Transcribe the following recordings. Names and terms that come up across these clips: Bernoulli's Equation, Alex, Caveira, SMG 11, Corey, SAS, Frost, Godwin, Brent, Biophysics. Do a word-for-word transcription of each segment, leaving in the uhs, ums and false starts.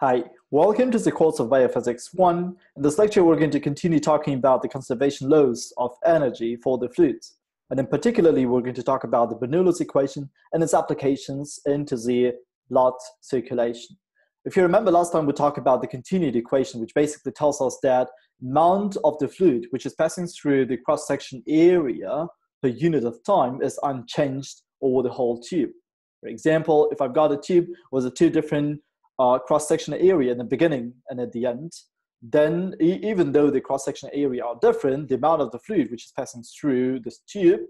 Hi, welcome to the course of Biophysics one. In this lecture, we're going to continue talking about the conservation laws of energy for the fluids. And in particularly, we're going to talk about the Bernoulli's equation and its applications into the blood circulation. If you remember last time, we talked about the continuity equation, which basically tells us that amount of the fluid, which is passing through the cross-section area per unit of time, is unchanged over the whole tube. For example, if I've got a tube with a two different Uh, cross-sectional area in the beginning and at the end, then e even though the cross-sectional area are different, the amount of the fluid which is passing through this tube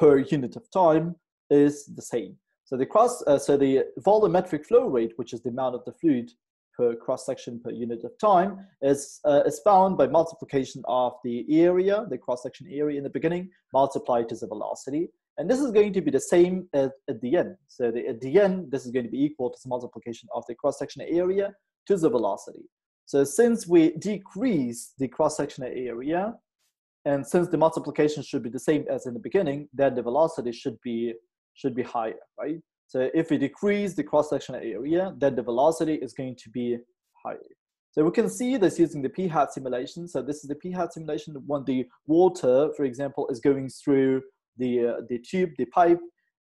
per unit of time is the same. So the cross, uh, so the volumetric flow rate, which is the amount of the fluid per cross-section per unit of time, is uh, is found by multiplication of the area, the cross-section area in the beginning, multiplied to the velocity. And this is going to be the same at, at the end. So the, at the end, this is going to be equal to the multiplication of the cross-sectional area to the velocity. So since we decrease the cross-sectional area, and since the multiplication should be the same as in the beginning, then the velocity should be, should be higher, right? So if we decrease the cross-sectional area, then the velocity is going to be higher. So we can see this using the p-hat simulation. So this is the p-hat simulation when the water, for example, is going through The, uh, the tube, the pipe,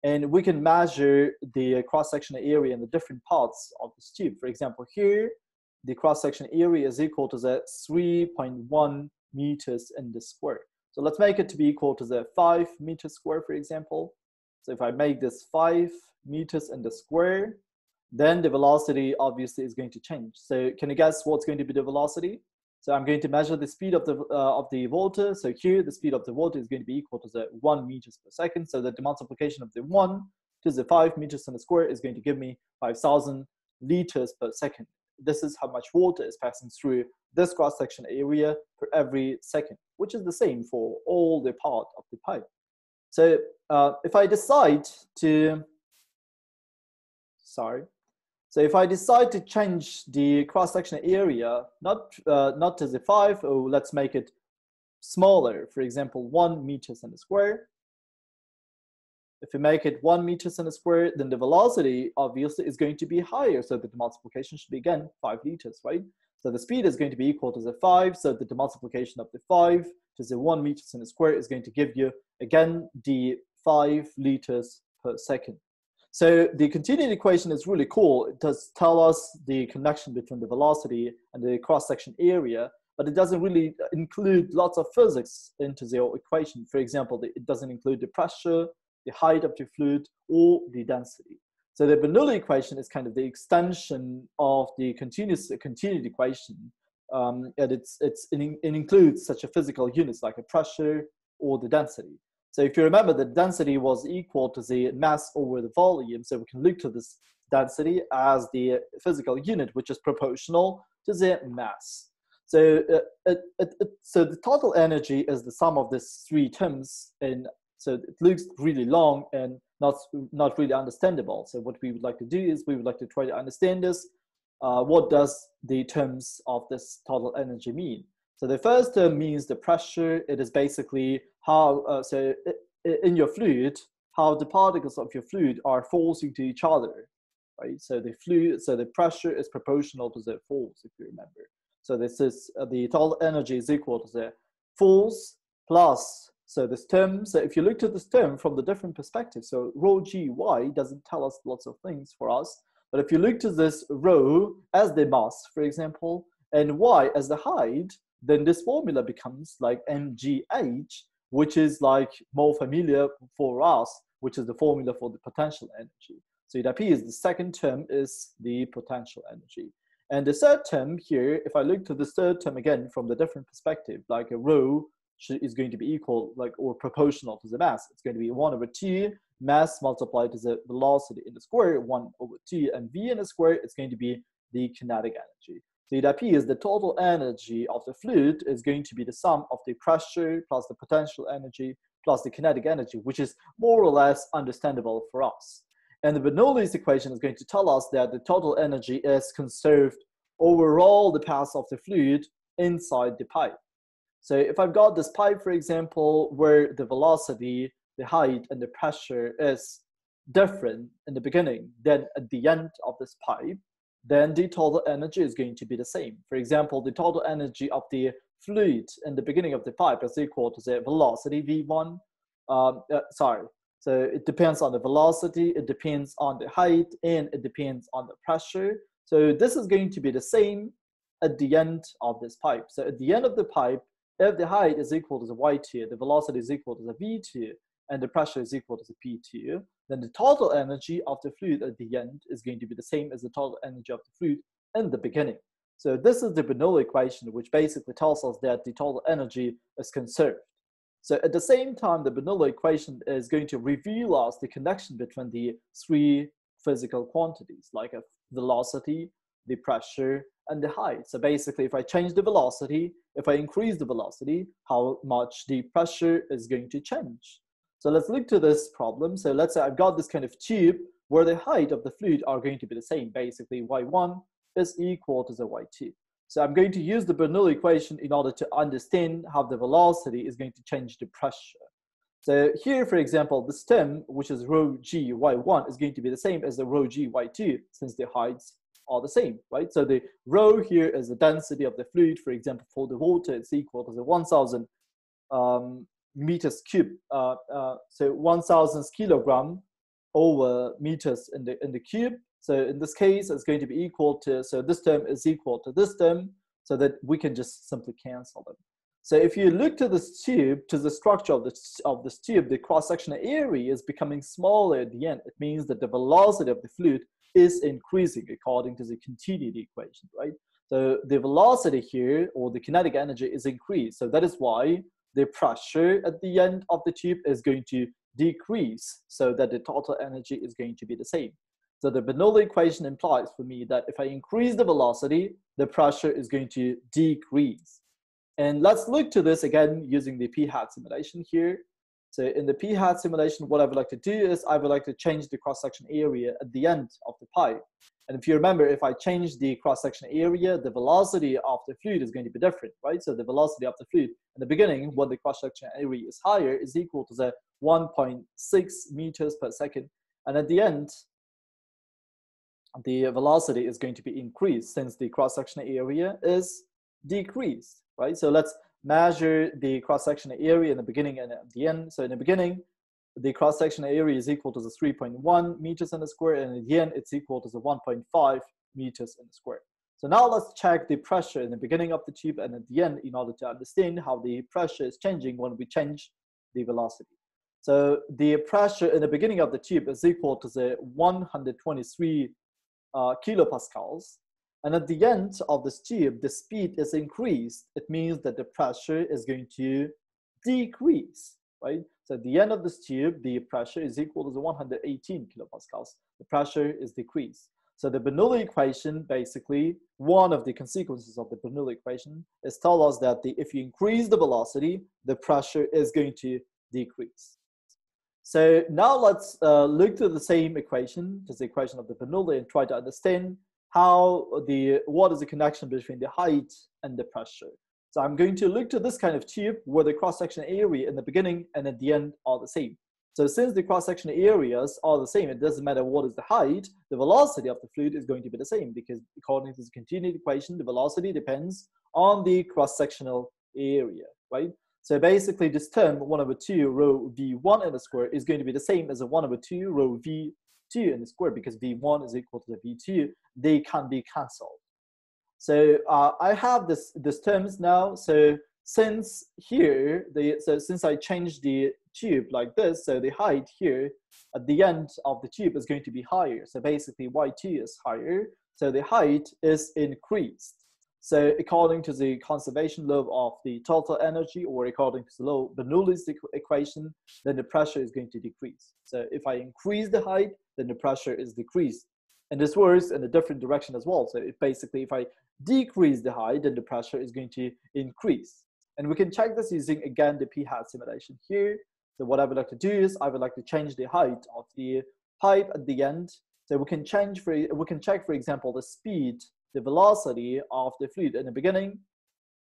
and we can measure the cross-sectional area in the different parts of this tube. For example, here, the cross-sectional area is equal to the three point one meters in the square. So let's make it to be equal to the five meters squared, for example. So if I make this five meters in the square, then the velocity obviously is going to change. So can you guess what's going to be the velocity? So I'm going to measure the speed of the, uh, of the water. So here, the speed of the water is going to be equal to the one meters per second. So that the multiplication of the one to the five meters in the square is going to give me five thousand liters per second. This is how much water is passing through this cross-section area for every second, which is the same for all the part of the pipe. So uh, if I decide to, sorry. So if I decide to change the cross-sectional area, not, uh, not to the five, or let's make it smaller, for example, one meters in the square. If we make it one meters in the square, then the velocity obviously is going to be higher, so that the multiplication should be again five liters, right? So the speed is going to be equal to the five, so that the multiplication of the five to the one meters in the square is going to give you again the five liters per second. So the continuity equation is really cool. It does tell us the connection between the velocity and the cross-section area, but it doesn't really include lots of physics into the equation. For example, it doesn't include the pressure, the height of the fluid, or the density. So the Bernoulli equation is kind of the extension of the continuous continuity equation, um, and it's, it's, it includes such a physical units like a pressure or the density. So if you remember, the density was equal to the mass over the volume. So we can look to this density as the physical unit, which is proportional to the mass. So, uh, it, it, it, so the total energy is the sum of these three terms. And so it looks really long and not, not really understandable. So what we would like to do is we would like to try to understand this. Uh, what does the terms of this total energy mean? So the first term means the pressure. It is basically how, uh, so in your fluid, how the particles of your fluid are forcing to each other, right? So the fluid, so the pressure is proportional to the force, if you remember. So this is, uh, the total energy is equal to the force plus, so this term, so if you look at this term from the different perspective, so rho G Y doesn't tell us lots of things for us, but if you look to this rho as the mass, for example, and Y as the height, then this formula becomes like M G H, which is like more familiar for us, which is the formula for the potential energy. So it appears the second term is the potential energy. And the third term here, if I look to the third term again from the different perspective, like a rho is going to be equal, like, or proportional to the mass. It's going to be one over two mass multiplied to the velocity in the square, one over two, and V in the square, it's going to be the kinetic energy. So it appears the total energy of the fluid is going to be the sum of the pressure plus the potential energy plus the kinetic energy, which is more or less understandable for us. And the Bernoulli's equation is going to tell us that the total energy is conserved over all the paths of the fluid inside the pipe. So if I've got this pipe, for example, where the velocity, the height, and the pressure is different in the beginning than at the end of this pipe, then the total energy is going to be the same. For example, the total energy of the fluid in the beginning of the pipe is equal to the velocity V one. Um, uh, sorry, so it depends on the velocity, it depends on the height, and it depends on the pressure. So this is going to be the same at the end of this pipe. So at the end of the pipe, if the height is equal to the y two, the velocity is equal to the v two, and the pressure is equal to the p two, then the total energy of the fluid at the end is going to be the same as the total energy of the fluid in the beginning. So this is the Bernoulli equation, which basically tells us that the total energy is conserved. So at the same time, the Bernoulli equation is going to reveal us the connection between the three physical quantities, like a velocity, the pressure, and the height. So basically, if I change the velocity, if I increase the velocity, how much the pressure is going to change. So let's look to this problem. So let's say I've got this kind of tube where the height of the fluid are going to be the same. Basically, y one is equal to the y two. So I'm going to use the Bernoulli equation in order to understand how the velocity is going to change the pressure. So here, for example, the stem, which is rho g y one, is going to be the same as the rho g y two, since the heights are the same, right? So the rho here is the density of the fluid. For example, for the water, it's equal to the one thousand um, meters cube, uh, uh, so one thousand kilogram over meters in the in the cube. So in this case, it's going to be equal to, so this term is equal to this term, so that we can just simply cancel them. So if you look to this tube, to the structure of this of this tube, the cross-sectional area is becoming smaller at the end. It means that the velocity of the fluid is increasing according to the continuity equation, right? So the velocity here, or the kinetic energy, is increased. So that is why the pressure at the end of the tube is going to decrease, so that the total energy is going to be the same. So the Bernoulli equation implies for me that if I increase the velocity, the pressure is going to decrease. And let's look to this again using the p-hat simulation here. So in the p-hat simulation, what I would like to do is I would like to change the cross-section area at the end of the pipe. And if you remember, if I change the cross-section area, the velocity of the fluid is going to be different, right? So the velocity of the fluid in the beginning, when the cross-section area is higher, is equal to the one point six meters per second. And at the end, the velocity is going to be increased since the cross-sectional area is decreased, right? So let's measure the cross-sectional area in the beginning and at the end. So in the beginning, the cross-sectional area is equal to the three point one meters in the square, and at the end, it's equal to the one point five meters in the square. So now let's check the pressure in the beginning of the tube and at the end in order to understand how the pressure is changing when we change the velocity. So the pressure in the beginning of the tube is equal to the one hundred twenty-three Uh, kilopascals, and at the end of this tube, the speed is increased. It means that the pressure is going to decrease, right? So at the end of this tube, the pressure is equal to the one hundred eighteen kilopascals. The pressure is decreased. So the Bernoulli equation, basically, one of the consequences of the Bernoulli equation is tell us that the, if you increase the velocity, the pressure is going to decrease. So now let's uh, look to the same equation, to the equation of the Bernoulli, and try to understand how the, what is the connection between the height and the pressure. So I'm going to look to this kind of tube where the cross-sectional area in the beginning and at the end are the same. So since the cross-sectional areas are the same, it doesn't matter what is the height, the velocity of the fluid is going to be the same, because according to the continuity equation, the velocity depends on the cross-sectional area, right? So basically, this term one over two rho v one in the square is going to be the same as a one over two rho v two in the square, because v one is equal to the v two. They can be cancelled. So uh, I have this this terms now. So since here, the so since I changed the tube like this, so the height here at the end of the tube is going to be higher. So basically, y two is higher. So the height is increased. So according to the conservation law of the total energy, or according to the law Bernoulli's equation, then the pressure is going to decrease. So if I increase the height, then the pressure is decreased. And this works in a different direction as well. So it basically, if I decrease the height, then the pressure is going to increase. And we can check this using, again, the p-hat simulation here. So what I would like to do is I would like to change the height of the pipe at the end. So we can change, for, we can check, for example, the speed, the velocity of the fluid in the beginning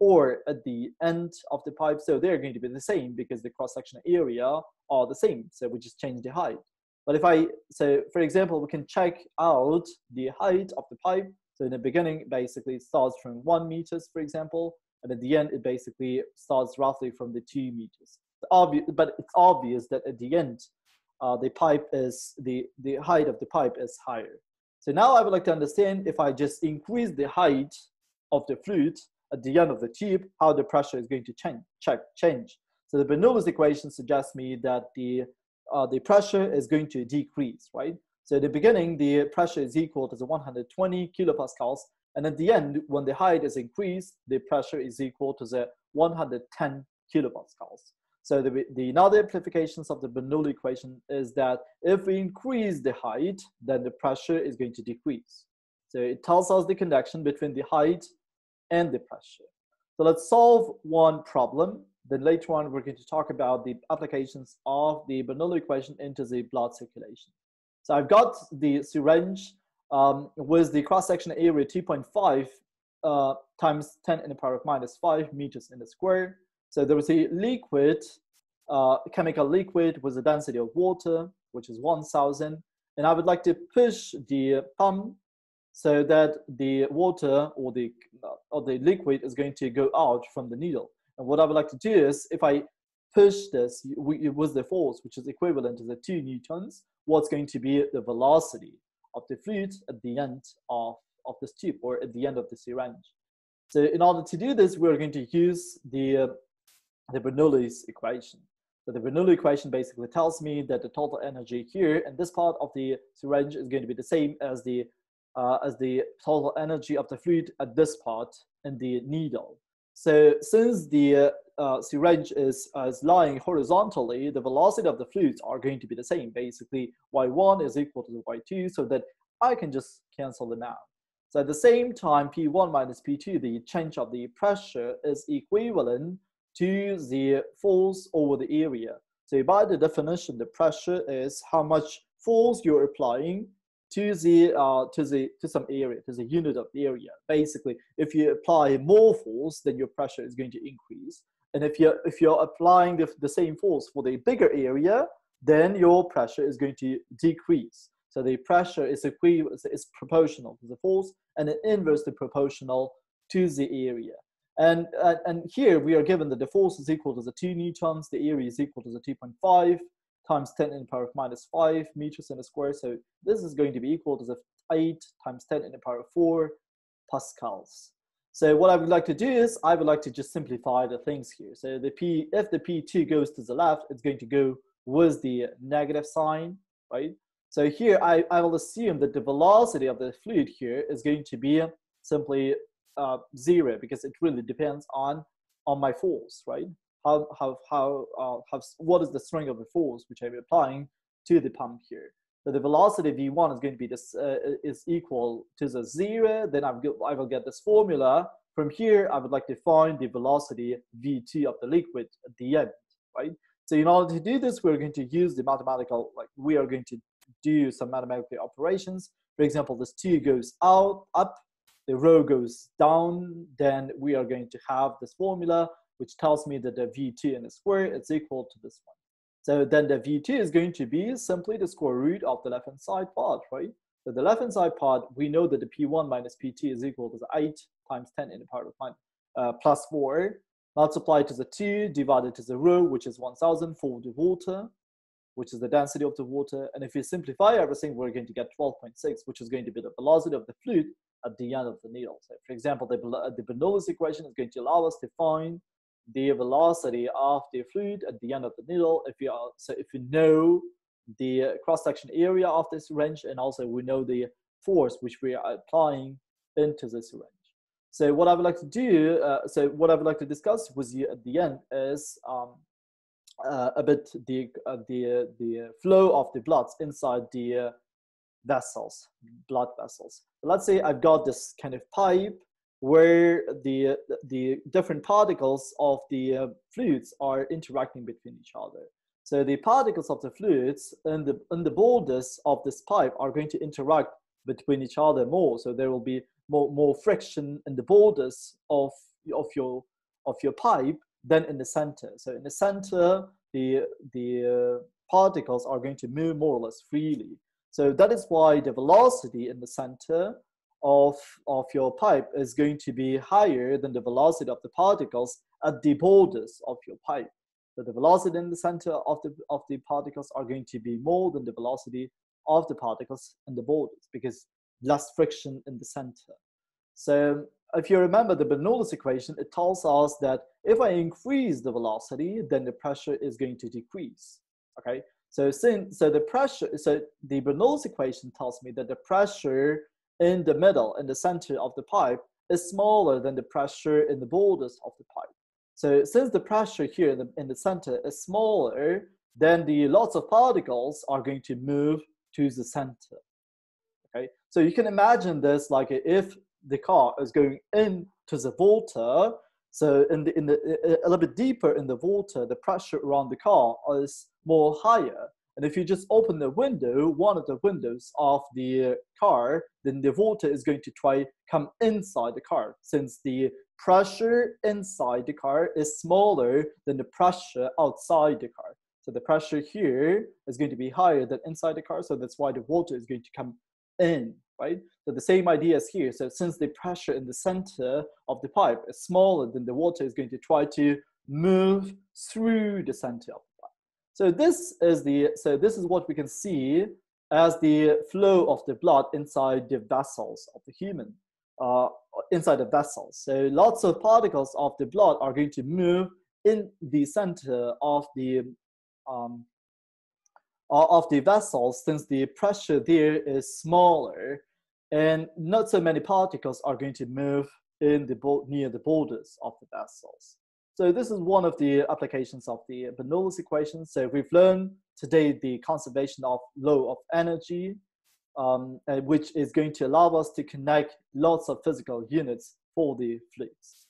or at the end of the pipe. So they're going to be the same because the cross-sectional area are the same. So we just change the height. But if I, so for example, we can check out the height of the pipe. So in the beginning, basically it starts from one meters, for example, and at the end, it basically starts roughly from the two meters. It's obvious, but it's obvious that at the end, uh, the pipe is, the, the height of the pipe is higher. So now I would like to understand if I just increase the height of the fluid at the end of the tube, how the pressure is going to change. Check, change. So the Bernoulli's equation suggests me that the, uh, the pressure is going to decrease, right? So at the beginning, the pressure is equal to the one hundred twenty kilopascals. And at the end, when the height is increased, the pressure is equal to the one hundred ten kilopascals. So the, the another implications of the Bernoulli equation is that if we increase the height, then the pressure is going to decrease. So it tells us the connection between the height and the pressure. So let's solve one problem. Then later on, we're going to talk about the applications of the Bernoulli equation into the blood circulation. So I've got the syringe um, with the cross-sectional area two point five uh, times ten in the power of minus five meters in the square. So there was a liquid, uh, chemical liquid with a density of water, which is one thousand. And I would like to push the pump so that the water or the, or the liquid is going to go out from the needle. And what I would like to do is, if I push this with the force, which is equivalent to the two newtons, what's going to be the velocity of the fluid at the end of, of this tube or at the end of the syringe. So in order to do this, we're going to use the, uh, the Bernoulli's equation. So the Bernoulli equation basically tells me that the total energy here in this part of the syringe is going to be the same as the, uh, as the total energy of the fluid at this part in the needle. So since the uh, uh, syringe is, uh, is lying horizontally, the velocity of the fluids are going to be the same. Basically, y one is equal to y two, so that I can just cancel them out. So at the same time, P one minus P two, the change of the pressure, is equivalent to the force over the area. So by the definition, the pressure is how much force you're applying to the uh, to the to some area, to the unit of the area. Basically, if you apply more force, then your pressure is going to increase. And if you're if you're applying the, the same force for the bigger area, then your pressure is going to decrease. So the pressure is is proportional to the force and inversely proportional to the area. And, and, and here we are given that the force is equal to the two newtons, the area is equal to the two point five times ten in the power of minus five meters in the square. So this is going to be equal to the eight times ten in the power of four pascals. So what I would like to do is I would like to just simplify the things here. So the P, if the P two goes to the left, it's going to go with the negative sign, right? So here I, I will assume that the velocity of the fluid here is going to be simply uh, zero, because it really depends on, on my force, right? How, how, how, uh, how, what is the strength of the force which I'm applying to the pump here? So the velocity v one is going to be this, uh, is equal to the zero. Then I've got, I will get this formula. From here, I would like to find the velocity v two of the liquid at the end, right? So in order to do this, we're going to use the mathematical, like we are going to do some mathematical operations. For example, this two goes out, up, the rho goes down, then we are going to have this formula, which tells me that the v two in the square is equal to this one. So then the v two is going to be simply the square root of the left-hand side part, right? So the left-hand side part, we know that the p one minus pt is equal to the eight times ten in the power of one uh, plus four, multiplied to the two, divided to the rho, which is one thousand for the water, which is the density of the water. And if we simplify everything, we're going to get twelve point six, which is going to be the velocity of the fluid at the end of the needle. So for example, the, the Bernoulli's equation is going to allow us to find the velocity of the fluid at the end of the needle. If you are, so if you know the cross-section area of this syringe, and also we know the force which we are applying into the syringe. So what I would like to do, uh, so what I would like to discuss with you at the end is um, uh, a bit the uh, the the flow of the bloods inside the uh, vessels, blood vessels. Let's say I've got this kind of pipe where the the different particles of the uh, fluids are interacting between each other. So the particles of the fluids and the and the borders of this pipe are going to interact between each other more. So there will be more more friction in the borders of of your of your pipe than in the center. So in the center, the the uh, particles are going to move more or less freely. So that is why the velocity in the center of, of your pipe is going to be higher than the velocity of the particles at the borders of your pipe. So the velocity in the center of the, of the particles are going to be more than the velocity of the particles in the borders, because less friction in the center. So if you remember the Bernoulli's equation, it tells us that if I increase the velocity, then the pressure is going to decrease, okay? So, since, so the pressure, so the Bernoulli's equation tells me that the pressure in the middle, in the center of the pipe, is smaller than the pressure in the borders of the pipe. So since the pressure here in the, in the center is smaller, then the lots of particles are going to move to the center, okay? So you can imagine this like if the car is going into the water, so in the, in the, a little bit deeper in the water, the pressure around the car is more higher. And if you just open the window, one of the windows of the car, then the water is going to try come inside the car, since the pressure inside the car is smaller than the pressure outside the car. So the pressure here is going to be higher than inside the car, so that's why the water is going to come in, right? So the same idea is here. So since the pressure in the center of the pipe is smaller than the water is going to try to move through the center of the pipe. So this is the, so this is what we can see as the flow of the blood inside the vessels of the human, uh, inside the vessels. So lots of particles of the blood are going to move in the center of the um, of the vessels, since the pressure there is smaller, and not so many particles are going to move in the near the borders of the vessels. So this is one of the applications of the Bernoulli's equation. So we've learned today the conservation of law of energy, um, which is going to allow us to connect lots of physical units for the fluids.